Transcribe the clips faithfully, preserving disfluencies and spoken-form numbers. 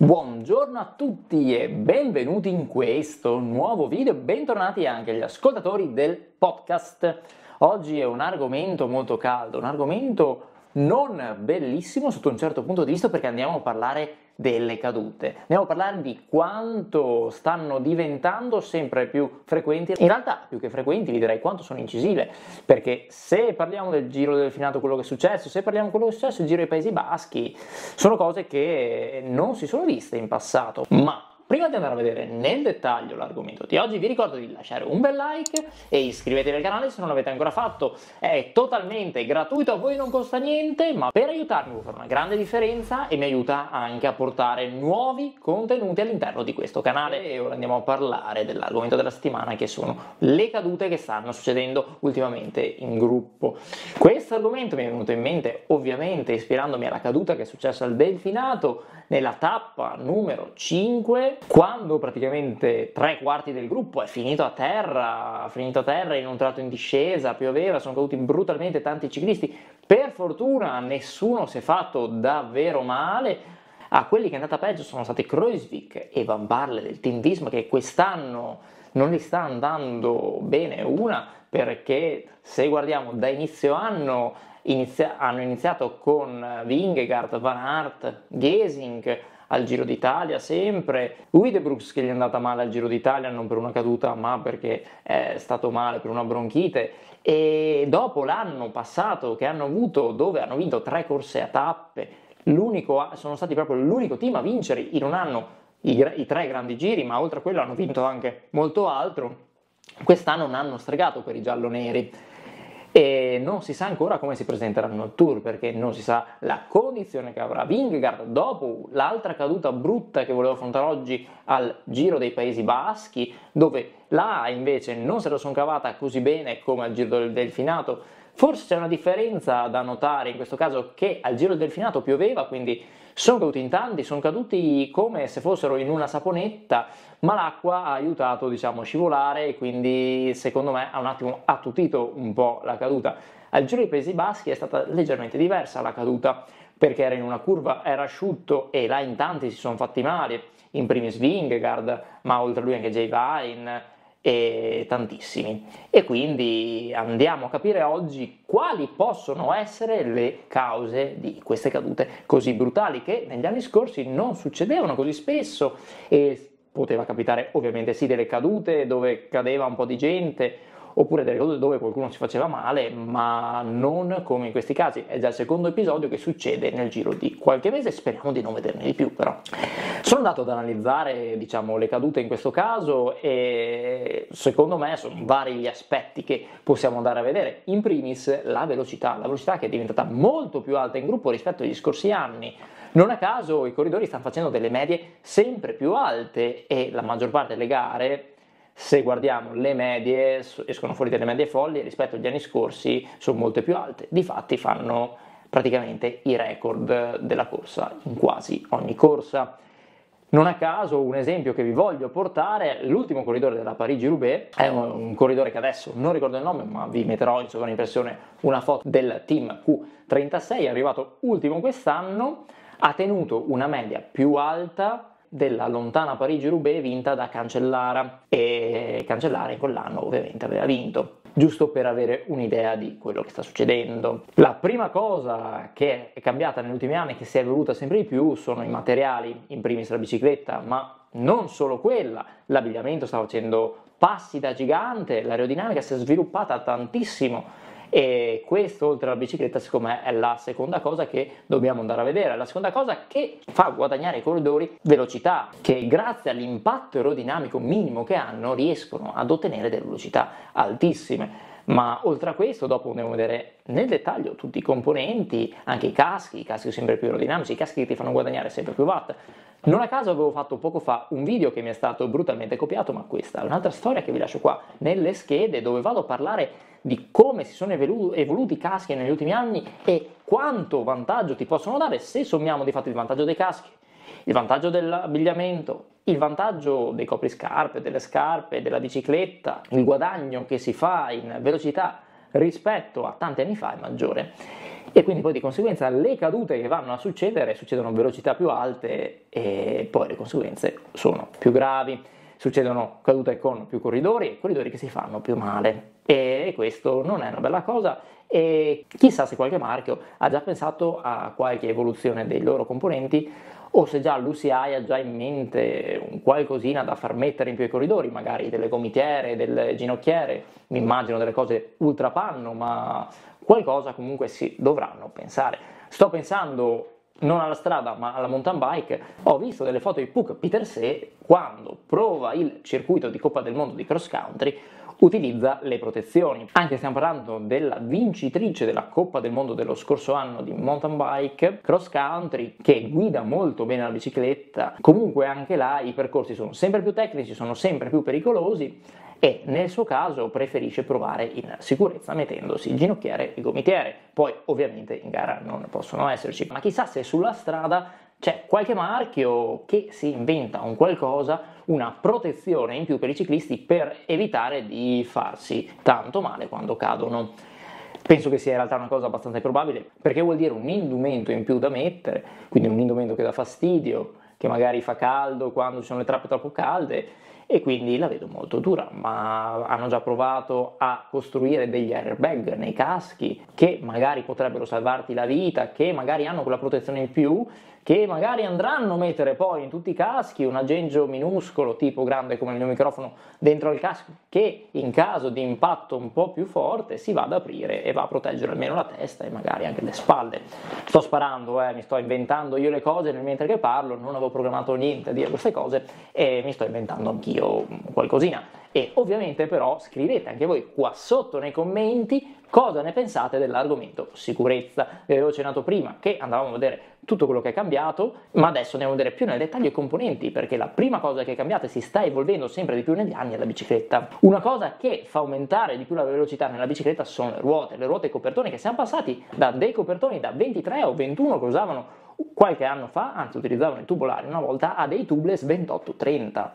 Buongiorno a tutti e benvenuti in questo nuovo video, bentornati anche agli ascoltatori del podcast. Oggi è un argomento molto caldo, un argomento non bellissimo sotto un certo punto di vista, perché andiamo a parlare delle cadute, andiamo a parlare di quanto stanno diventando sempre più frequenti, in realtà più che frequenti vi direi quanto sono incisive, perché se parliamo del Giro del Finlandia, quello che è successo, se parliamo di quello che è successo, il Giro dei Paesi Baschi, sono cose che non si sono viste in passato. Ma prima di andare a vedere nel dettaglio l'argomento di oggi, vi ricordo di lasciare un bel like e iscrivetevi al canale se non l'avete ancora fatto. È totalmente gratuito, a voi non costa niente, ma per aiutarmi può fare una grande differenza e mi aiuta anche a portare nuovi contenuti all'interno di questo canale. E ora andiamo a parlare dell'argomento della settimana, che sono le cadute che stanno succedendo ultimamente in gruppo. Questo argomento mi è venuto in mente ovviamente ispirandomi alla caduta che è successa al Delfinato nella tappa numero cinque, quando praticamente tre quarti del gruppo è finito a terra, è finito a terra in un tratto in discesa, pioveva, sono caduti brutalmente tanti ciclisti. Per fortuna nessuno si è fatto davvero male. A quelli che è andata peggio sono stati Kreuziger e Van Baarle del team Visma, che quest'anno non gli sta andando bene una, perché se guardiamo da inizio anno inizia- hanno iniziato con Vingegaard, Van Aert, Gesink al Giro d'Italia, sempre Uijtdebroeks, che gli è andata male al Giro d'Italia non per una caduta ma perché è stato male per una bronchite, e dopo l'anno passato che hanno avuto, dove hanno vinto tre corse a tappe, l'unico, sono stati proprio l'unico team a vincere in un anno i, i tre grandi giri, ma oltre a quello hanno vinto anche molto altro. Quest'anno non hanno stregato per i gialloneri e non si sa ancora come si presenteranno al Tour, perché non si sa la condizione che avrà Vingegaard dopo l'altra caduta brutta che volevo affrontare oggi al Giro dei Paesi Baschi, dove là invece non se la sono cavata così bene come al Giro del Delfinato. Forse c'è una differenza da notare in questo caso, che al Giro del Delfinato pioveva, quindi sono caduti in tanti, sono caduti come se fossero in una saponetta, ma l'acqua ha aiutato, diciamo, a scivolare, e quindi secondo me ha un attimo attutito un po' la caduta. Al Giro dei Paesi Baschi è stata leggermente diversa la caduta, perché era in una curva, era asciutto e là in tanti si sono fatti male, in primis Vingegaard, ma oltre a lui anche JVine e tantissimi. E quindi andiamo a capire oggi quali possono essere le cause di queste cadute così brutali, che negli anni scorsi non succedevano così spesso. E poteva capitare ovviamente sì delle cadute dove cadeva un po' di gente, oppure delle cadute dove qualcuno si faceva male, ma non come in questi casi. È già il secondo episodio che succede nel giro di qualche mese, speriamo di non vederne di più. Però sono andato ad analizzare, diciamo, le cadute in questo caso, e secondo me sono vari gli aspetti che possiamo andare a vedere. In primis la velocità, la velocità che è diventata molto più alta in gruppo rispetto agli scorsi anni. Non a caso i corridori stanno facendo delle medie sempre più alte, e la maggior parte delle gare, se guardiamo le medie, escono fuori delle medie folli, rispetto agli anni scorsi sono molte più alte. Difatti fanno praticamente i record della corsa in quasi ogni corsa. Non a caso un esempio che vi voglio portare, l'ultimo corridore della Parigi-Roubaix, è un, un corridore che adesso non ricordo il nome, ma vi metterò in sovraimpressione una foto del team Q trentasei, è arrivato ultimo quest'anno, ha tenuto una media più alta della lontana Parigi-Roubaix vinta da Cancellara, e Cancellara in quell'anno ovviamente aveva vinto. Giusto per avere un'idea di quello che sta succedendo, la prima cosa che è cambiata negli ultimi anni, che si è evoluta sempre di più, sono i materiali, in primis la bicicletta, ma non solo quella. L'abbigliamento sta facendo passi da gigante, l'aerodinamica si è sviluppata tantissimo, e questo, oltre alla bicicletta, secondo me è la seconda cosa che dobbiamo andare a vedere. La seconda cosa che fa guadagnare i corridori velocità, che grazie all'impatto aerodinamico minimo che hanno riescono ad ottenere delle velocità altissime. Ma oltre a questo, dopo andiamo a vedere nel dettaglio tutti i componenti, anche i caschi, i caschi sempre più aerodinamici, i caschi che ti fanno guadagnare sempre più watt. Non a caso avevo fatto poco fa un video che mi è stato brutalmente copiato, ma questa è un'altra storia che vi lascio qua nelle schede, dove vado a parlare di come si sono evolu- evoluti i caschi negli ultimi anni e quanto vantaggio ti possono dare, se sommiamo di fatto il vantaggio dei caschi, il vantaggio dell'abbigliamento, il vantaggio dei copriscarpe, delle scarpe, della bicicletta, il guadagno che si fa in velocità rispetto a tanti anni fa è maggiore. e quindi poi di conseguenza le cadute che vanno a succedere succedono a velocità più alte e poi le conseguenze sono più gravi, succedono cadute con più corridori e corridori che si fanno più male, e questo non è una bella cosa. E chissà se qualche marchio ha già pensato a qualche evoluzione dei loro componenti, o se già l'U C I ha già in mente un qualcosina da far mettere in più i corridori, magari delle gomitiere, delle ginocchiere, mi immagino delle cose ultrapanno, ma qualcosa comunque si dovranno pensare. Sto pensando non alla strada ma alla mountain bike. Ho visto delle foto di Puck Pieterse quando prova il circuito di Coppa del Mondo di cross country, utilizza le protezioni. Anche stiamo parlando della vincitrice della Coppa del Mondo dello scorso anno di mountain bike cross country, che guida molto bene la bicicletta. Comunque anche là i percorsi sono sempre più tecnici, sono sempre più pericolosi, e nel suo caso preferisce provare in sicurezza mettendosi ginocchiere e gomitiere. Poi ovviamente in gara non possono esserci, ma chissà se sulla strada c'è qualche marchio che si inventa un qualcosa, una protezione in più per i ciclisti per evitare di farsi tanto male quando cadono. Penso che sia in realtà una cosa abbastanza improbabile, perché vuol dire un indumento in più da mettere, quindi un indumento che dà fastidio, che magari fa caldo quando ci sono le trappe troppo calde, e quindi la vedo molto dura. Ma hanno già provato a costruire degli airbag nei caschi che magari potrebbero salvarti la vita, che magari hanno quella protezione in più, che magari andranno a mettere poi in tutti i caschi un aggeggio minuscolo, tipo grande come il mio microfono, dentro il casco, che in caso di impatto un po' più forte si va ad aprire e va a proteggere almeno la testa e magari anche le spalle. Sto sparando, eh, mi sto inventando io le cose nel mentre che parlo, non avevo programmato niente a dire queste cose e mi sto inventando anch'io qualcosina. E ovviamente però scrivete anche voi qua sotto nei commenti cosa ne pensate dell'argomento sicurezza. Vi avevo accennato prima che andavamo a vedere tutto quello che è cambiato, ma adesso andiamo a vedere più nel dettaglio i componenti, perché la prima cosa che è cambiata e si sta evolvendo sempre di più negli anni è la bicicletta. Una cosa che fa aumentare di più la velocità nella bicicletta sono le ruote, le ruote e i copertoni, che siamo passati da dei copertoni da ventitré o ventuno che usavano qualche anno fa, anzi utilizzavano i tubolari una volta, a dei tubeless ventotto trenta.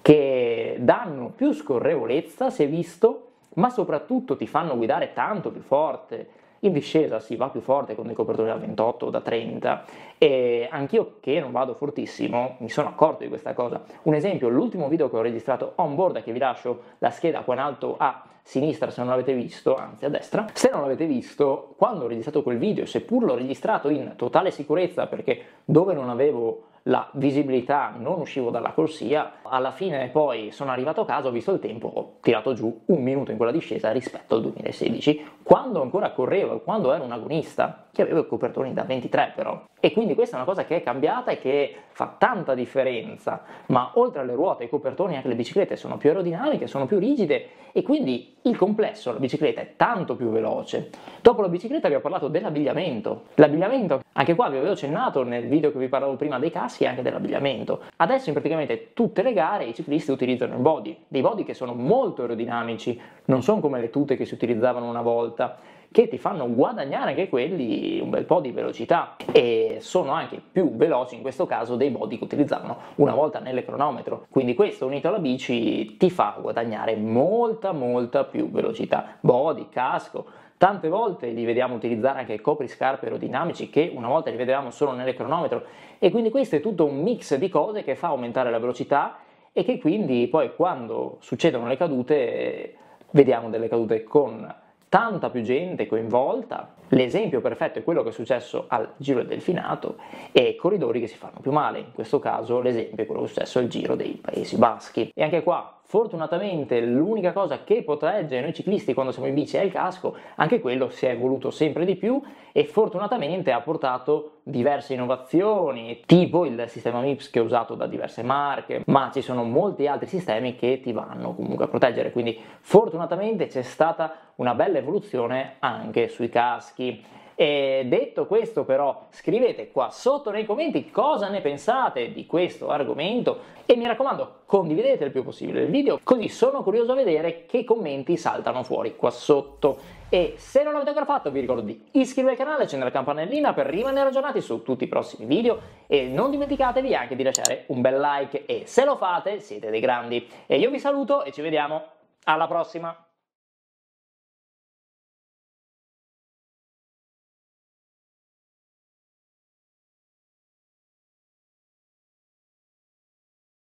Che danno più scorrevolezza, si è visto, ma soprattutto ti fanno guidare tanto più forte. In discesa si va più forte con dei copertoni da ventotto o da trenta, e anch'io che non vado fortissimo mi sono accorto di questa cosa. Un esempio, l'ultimo video che ho registrato on board, che vi lascio la scheda qua in alto a sinistra se non l'avete visto, anzi a destra se non l'avete visto, quando ho registrato quel video, seppur l'ho registrato in totale sicurezza perché dove non avevo la visibilità non uscivo dalla corsia, alla fine poi sono arrivato a casa, ho visto il tempo, ho tirato giù un minuto in quella discesa rispetto al duemilasedici, quando ancora correvo, quando ero un agonista che avevo i copertoni da ventitré però. E quindi questa è una cosa che è cambiata e che fa tanta differenza. Ma oltre alle ruote e ai copertoni anche le biciclette sono più aerodinamiche, sono più rigide, e quindi il complesso, la bicicletta è tanto più veloce. Dopo la bicicletta vi ho parlato dell'abbigliamento. L'abbigliamento, anche qua vi avevo accennato nel video che vi parlavo prima dei caschi, e anche dell'abbigliamento. Adesso in praticamente tutte le gare i ciclisti utilizzano i body, dei body che sono molto aerodinamici, non sono come le tute che si utilizzavano una volta, che ti fanno guadagnare anche quelli un bel po' di velocità, e sono anche più veloci in questo caso dei body che utilizzavano una volta nelle cronometro. Quindi questo unito alla bici ti fa guadagnare molta molta più velocità. Body, casco. Tante volte li vediamo utilizzare anche copriscarpe aerodinamici che una volta li vedevamo solo nelle cronometro, e quindi questo è tutto un mix di cose che fa aumentare la velocità e che quindi poi quando succedono le cadute vediamo delle cadute con tanta più gente coinvolta. L'esempio perfetto è quello che è successo al Giro del Delfinato, e corridori che si fanno più male. In questo caso l'esempio è quello che è successo al Giro dei Paesi Baschi. E anche qua fortunatamente l'unica cosa che protegge noi ciclisti quando siamo in bici è il casco. Anche quello si è evoluto sempre di più e fortunatamente ha portato diverse innovazioni, tipo il sistema M I P S che è usato da diverse marche, ma ci sono molti altri sistemi che ti vanno comunque a proteggere. Quindi fortunatamente c'è stata una bella evoluzione anche sui caschi. E detto questo però scrivete qua sotto nei commenti cosa ne pensate di questo argomento, e mi raccomando condividete il più possibile il video, così sono curioso a vedere che commenti saltano fuori qua sotto. E se non l'avete ancora fatto vi ricordo di iscrivervi al canale e accendere la campanellina per rimanere aggiornati su tutti i prossimi video, e non dimenticatevi anche di lasciare un bel like, e se lo fate siete dei grandi. E io vi saluto e ci vediamo alla prossima!